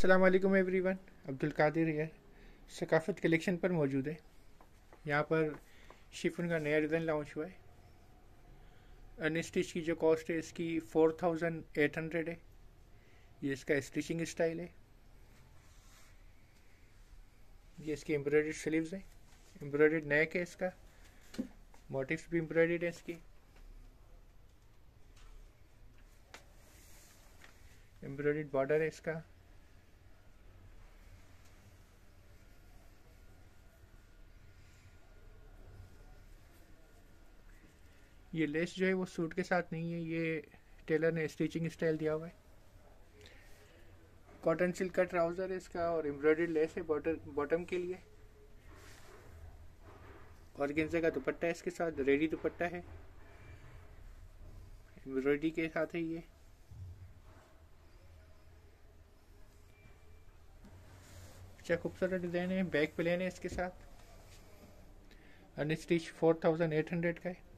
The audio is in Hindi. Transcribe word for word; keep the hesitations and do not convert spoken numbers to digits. अस्सलाम वालेकुम एवरीवन, अब्दुल कादिर यार सकाफत कलेक्शन पर मौजूद है। यहाँ पर शिफोन का नया डिज़ाइन लॉन्च हुआ है। अनस्टिच की जो कॉस्ट है इसकी फोर थाउजेंड एट हंड्रेड है। ये इसका स्टिचिंग स्टाइल है। ये इसकी एम्ब्रॉयड स्लीव्स है, एम्ब्रॉयड नेक है, इसका मोटिव्स भी एम्ब्रॉयड है इसकी। एम्ब्रॉयड बॉर्डर है इसका। ये लेस जो है वो सूट के साथ नहीं है, ये टेलर ने स्टिचिंग स्टाइल दिया हुआ है। कॉटन सिल्क का ट्राउज़र है इसका और एम्ब्रॉयडर्ड लेस है बॉटम के लिए। ऑर्गेन्जा का दुपट्टा है इसके साथ, रेडी दुपट्टा है, एम्ब्रॉयडरी के साथ है। ये अच्छा खूबसूरत डिज़ाइन है। बैक प्लेन है इसके साथ। Unstitch four thousand eight hundred का है।